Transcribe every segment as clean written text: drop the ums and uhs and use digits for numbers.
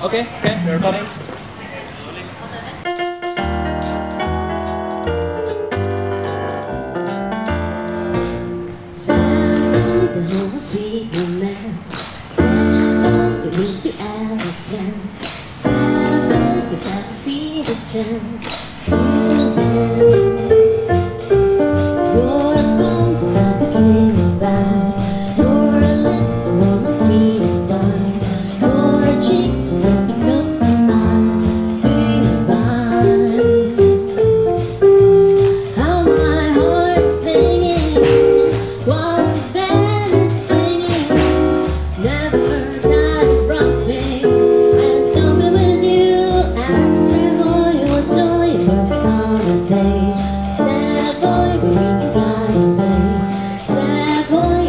Okay, we're recording. Sound the whole sweet romance. Sound that brings you out of dance. Sound that gives happy the chance to dance. Your phone just like a dream by. Your lips are on my sweetest wine. Your cheeks are so Sad boy,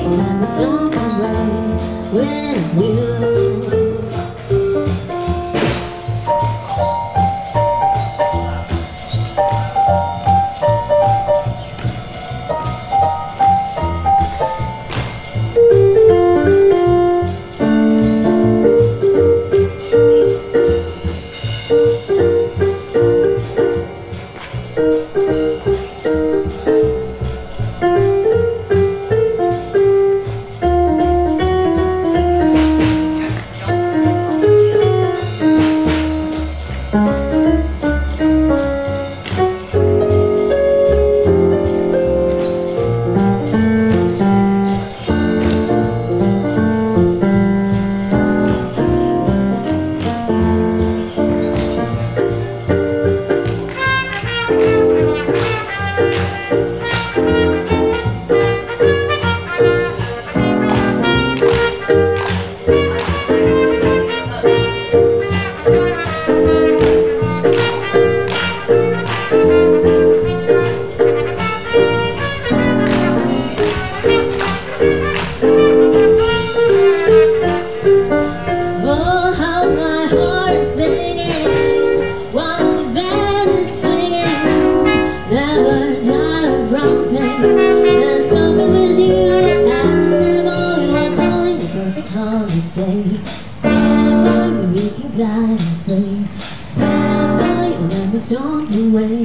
you'll never show me away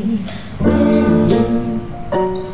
with you.